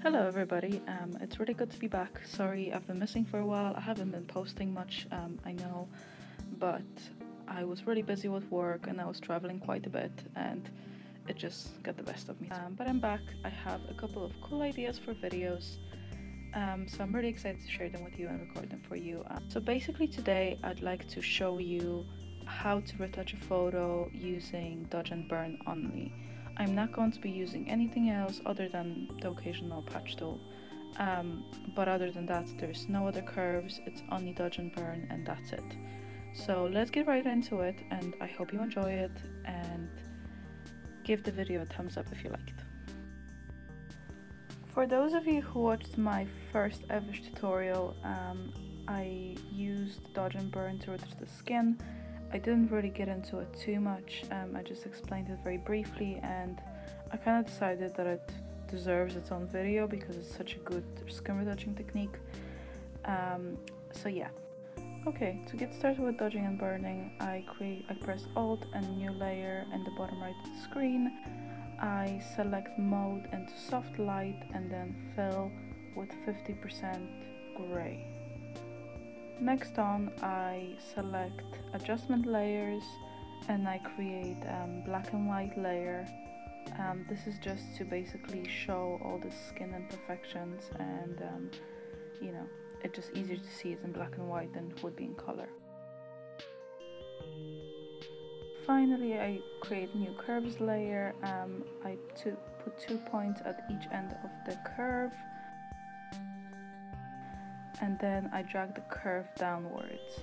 Hello everybody, it's really good to be back. Sorry, I've been missing for a while. I haven't been posting much, I know, but I was really busy with work and I was traveling quite a bit and it just got the best of me. But I'm back. I have a couple of cool ideas for videos, so I'm really excited to share them with you and record them for you. So basically today I'd like to show you how to retouch a photo using dodge and burn only. I'm not going to be using anything else other than the occasional patch tool, but other than that there's no other curves, it's only dodge and burn and that's it. So let's get right into it and I hope you enjoy it and give the video a thumbs up if you liked. For those of you who watched my first ever tutorial, I used dodge and burn to retouch the skin. I didn't really get into it too much, I just explained it very briefly and I kind of decided that it deserves its own video because it's such a good skin retouching technique, so yeah. Okay, to get started with dodging and burning, I press Alt and new layer in the bottom right of the screen. I select mode into soft light and then fill with 50% gray. Next on, I select adjustment layers and I create black and white layer. This is just to basically show all the skin imperfections and you know, it's just easier to see it in black and white than it would be in color. Finally, I create new curves layer. I put 2 points at each end of the curve. And then I drag the curve downwards.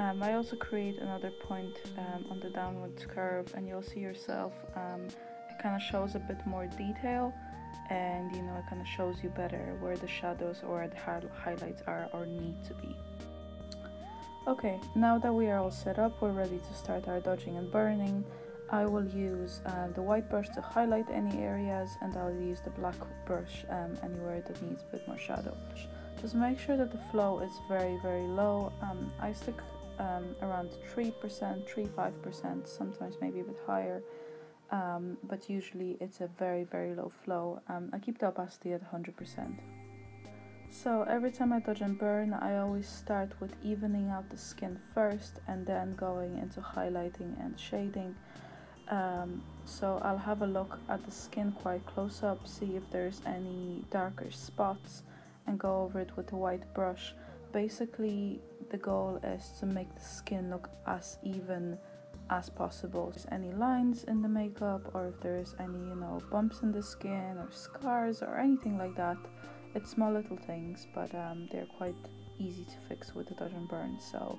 I also create another point on the downwards curve and you'll see yourself, it kind of shows a bit more detail and you know, it kind of shows you better where the shadows or the highlights are or need to be. Okay, now that we are all set up, we're ready to start our dodging and burning. I will use the white brush to highlight any areas and I'll use the black brush anywhere that needs a bit more shadow. Just make sure that the flow is very, very low. I stick around 3%, 3-5%, sometimes maybe a bit higher, but usually it's a very, very low flow. I keep the opacity at 100%. So every time I dodge and burn, I always start with evening out the skin first and then going into highlighting and shading. So I'll have a look at the skin quite close up, see if there's any darker spots, and go over it with a white brush. Basically, the goal is to make the skin look as even as possible. If there's any lines in the makeup or if there's any, you know, bumps in the skin or scars or anything like that, it's small little things, but they're quite easy to fix with the dodge and burn. So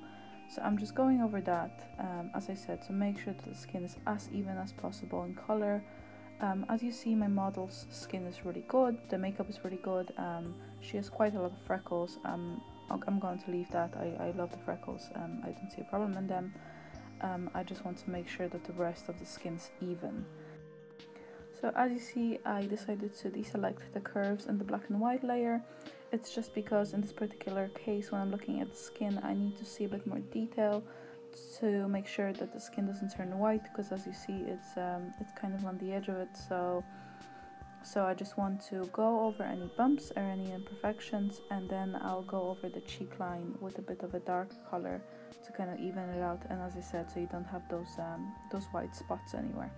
I'm just going over that, as I said, to make sure that the skin is as even as possible in color. As you see, my model's skin is really good, the makeup is really good, she has quite a lot of freckles, I'm going to leave that, I love the freckles, I don't see a problem in them, I just want to make sure that the rest of the skin's even. So as you see, I decided to deselect the curves in the black and white layer. It's just because in this particular case, when I'm looking at the skin, I need to see a bit more detail to make sure that the skin doesn't turn white, because as you see it's kind of on the edge of it, so I just want to go over any bumps or any imperfections and then I'll go over the cheek line with a bit of a dark color to kind of even it out, and as I said, so you don't have those white spots anywhere.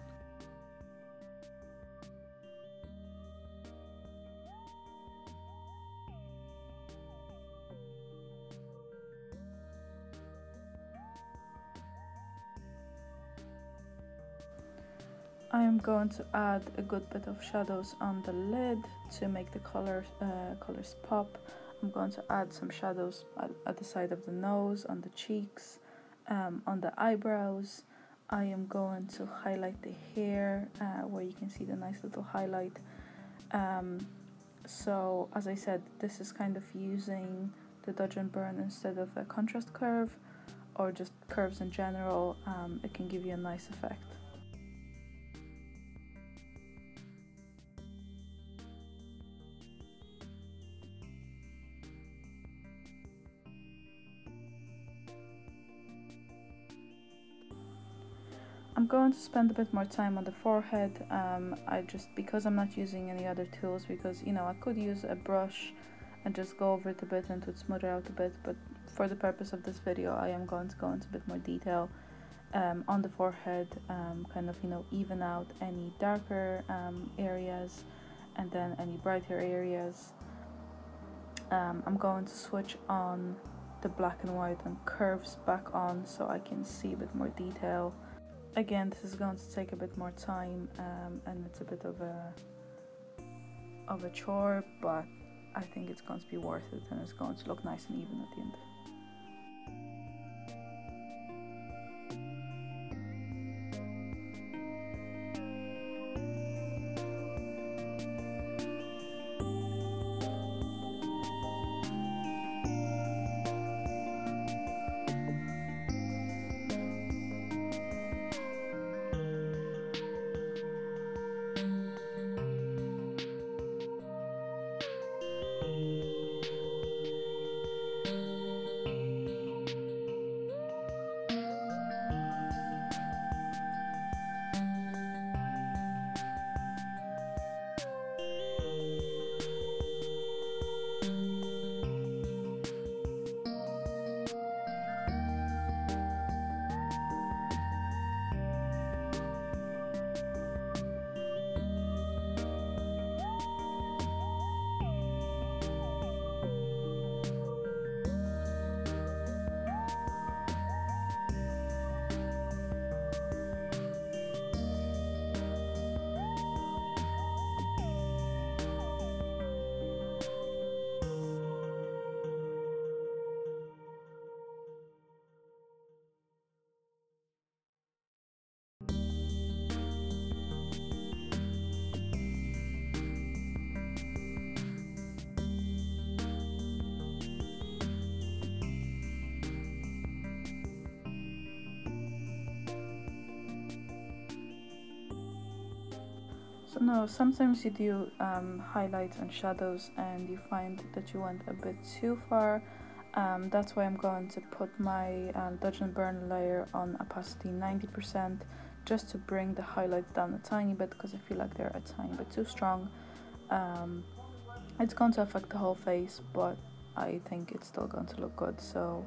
I am going to add a good bit of shadows on the lid to make the colors pop. I'm going to add some shadows at the side of the nose, on the cheeks, on the eyebrows. I am going to highlight the hair where you can see the nice little highlight. So as I said, this is kind of using the dodge and burn instead of a contrast curve or just curves in general. It can give you a nice effect. I'm going to spend a bit more time on the forehead. Because I'm not using any other tools, because you know, I could use a brush and just go over it a bit and to smooth it out a bit, but for the purpose of this video I am going to go into a bit more detail on the forehead, kind of, you know, even out any darker areas and then any brighter areas. I'm going to switch on the black and white and curves back on so I can see a bit more detail. Again, this is going to take a bit more time, and it's a bit of a chore, but I think it's going to be worth it and it's going to look nice and even at the end. So no, sometimes you do highlights and shadows and you find that you went a bit too far. That's why I'm going to put my dodge and burn layer on opacity 90% just to bring the highlights down a tiny bit, because I feel like they're a tiny bit too strong. It's going to affect the whole face, but I think it's still going to look good. So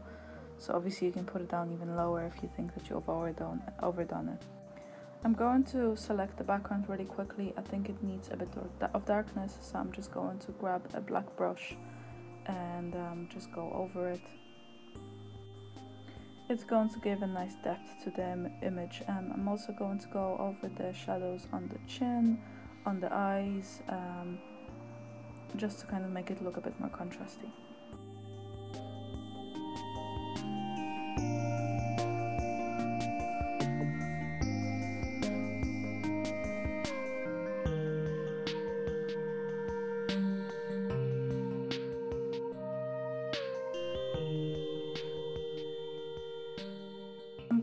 obviously you can put it down even lower if you think that you've overdone it. I'm going to select the background really quickly. I think it needs a bit of darkness, so I'm just going to grab a black brush and just go over it. It's going to give a nice depth to the image. I'm also going to go over the shadows on the chin, on the eyes, just to kind of make it look a bit more contrasty.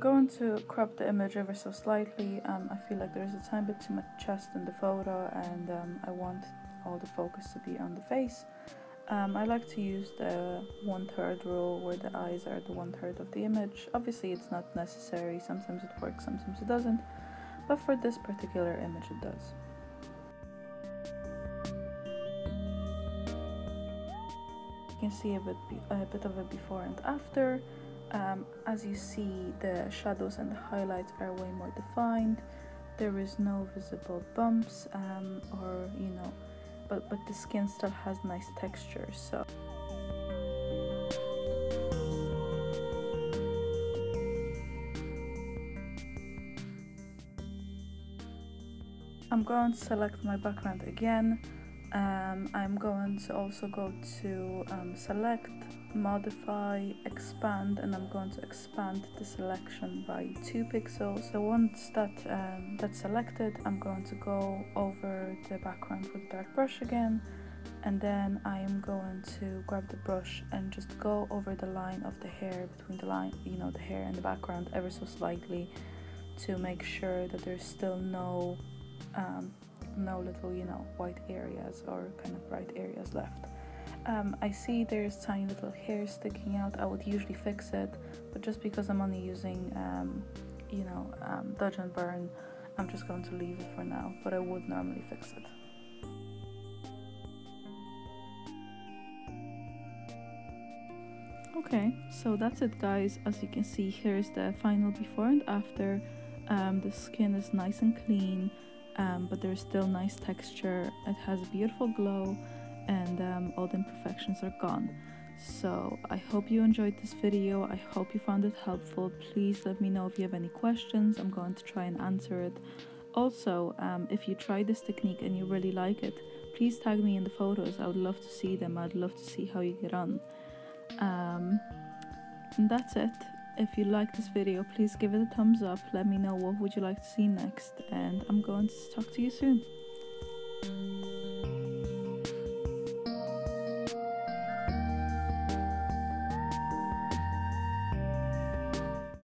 Going to crop the image ever so slightly. I feel like there's a tiny bit too much chest in the photo, and I want all the focus to be on the face. I like to use the 1/3 rule, where the eyes are the 1/3 of the image. Obviously it's not necessary, sometimes it works, sometimes it doesn't, but for this particular image it does. You can see a bit of a before and after. As you see, the shadows and the highlights are way more defined. There is no visible bumps, or you know, but the skin still has nice texture. So I'm going to select my background again. I'm going to also go to select, modify, expand, and I'm going to expand the selection by 2 pixels. So once that's selected, I'm going to go over the background with the dark brush again, and then I am going to grab the brush and just go over the line of the hair, between the line, you know, the hair and the background, ever so slightly, to make sure that there's still no little, you know, white areas or kind of bright areas left. I see there's tiny little hair sticking out. I would usually fix it, but just because I'm only using dodge and burn. I'm just going to leave it for now, but I would normally fix it. Okay, so that's it, guys. As you can see, here's the final before and after. The skin is nice and clean, but there's still nice texture. It has a beautiful glow, and all the imperfections are gone. So I hope you enjoyed this video. I hope you found it helpful. Please let me know if you have any questions. I'm going to try and answer it. Also, if you try this technique and you really like it, please tag me in the photos. I would love to see them. I'd love to see how you get on. And that's it. If you like this video, please give it a thumbs up. Let me know what would you like to see next, and I'm going to talk to you soon.